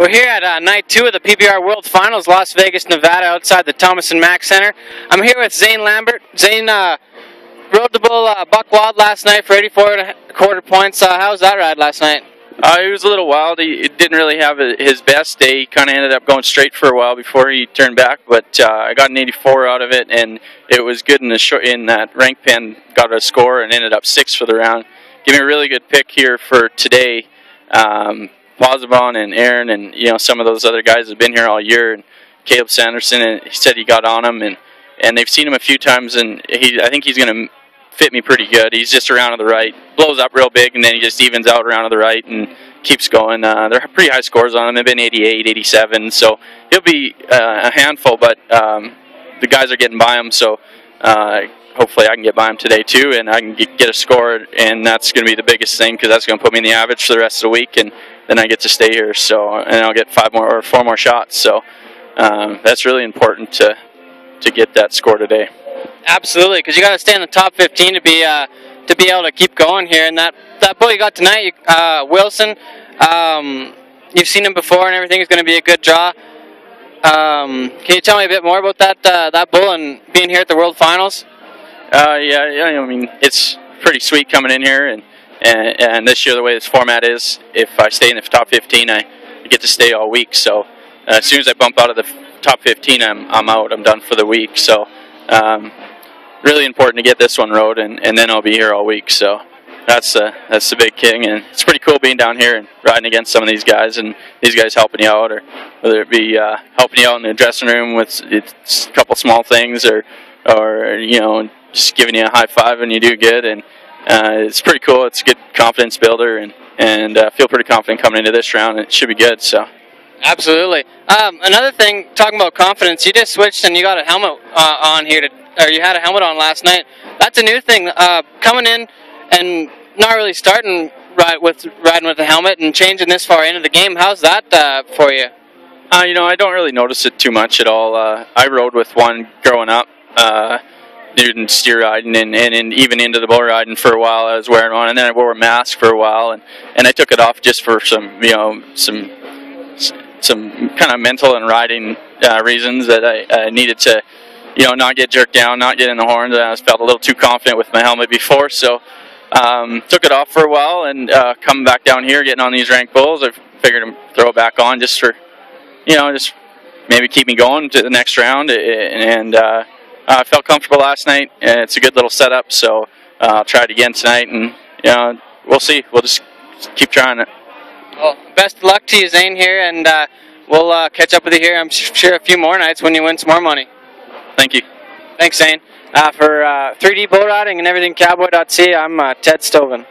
We're here at night two of the PBR World Finals, Las Vegas, Nevada, outside the Thomas & Mack Center. I'm here with Zane Lambert. Zane rode the bull Buck Wild last night for 84.25 points. How was that ride last night? He was a little wild. He didn't really have his best day. He kind of ended up going straight for a while before he turned back, but I got an 84 out of it, and it was good in the that rank pen. Got a score and ended up 6th for the round. Gave me a really good pick here for today. Bozabon and Aaron and some of those other guys have been here all year, and Caleb Sanderson, and he said he got on him, and they've seen him a few times, and I think he's going to fit me pretty good. He's just around to the right, blows up real big, and then he just evens out around to the right and keeps going. They're pretty high scores on him. They've been 88, 87, so he'll be a handful, but the guys are getting by him, so hopefully I can get by him today too, and I can get a score, and that's going to be the biggest thing, because that's going to put me in the average for the rest of the week, and then I get to stay here, and I'll get four more shots. So that's really important to get that score today. Absolutely, because you got to stay in the top 15 to be able to keep going here. And that bull you got tonight, Wilson, you've seen him before, and everything is going to be a good draw. Can you tell me a bit more about that bull and being here at the World Finals? Yeah, I mean, it's pretty sweet coming in here, and this year the way this format is, if I stay in the top 15, I get to stay all week. So as soon as I bump out of the top 15, I'm out. I'm done for the week. So really important to get this one rode, and then I'll be here all week. So that's the big king, and it's pretty cool being down here and riding against some of these guys, and these guys helping you out, or whether it be helping you out in the dressing room with a couple small things, or just giving you a high five when you do good, and it's pretty cool. It's a good confidence builder, and feel pretty confident coming into this round. It should be good. So absolutely. Another thing, talking about confidence, you just switched and you got a helmet on here, or you had a helmet on last night. That's a new thing. Coming in and not really starting riding with the helmet and changing this far into the game. How's that for you? I don't really notice it too much at all. I rode with one growing up. Didn't steer riding and even into the bull riding for a while. I was wearing one, and then I wore a mask for a while, and I took it off just for some kind of mental and riding reasons that I needed to not get jerked down, not get in the horns. I felt a little too confident with my helmet before, so took it off for a while, and come back down here getting on these ranked bulls. I figured I'd throw it back on just for just maybe keep me going to the next round, and I felt comfortable last night, and it's a good little setup, so I'll try it again tonight, and we'll see. We'll just keep trying it. Well, best of luck to you, Zane, here, and we'll catch up with you here, I'm sure, a few more nights when you win some more money. Thank you. Thanks, Zane. For 3D Bull Riding and everything, cowboy.ca, I'm Ted Stovin.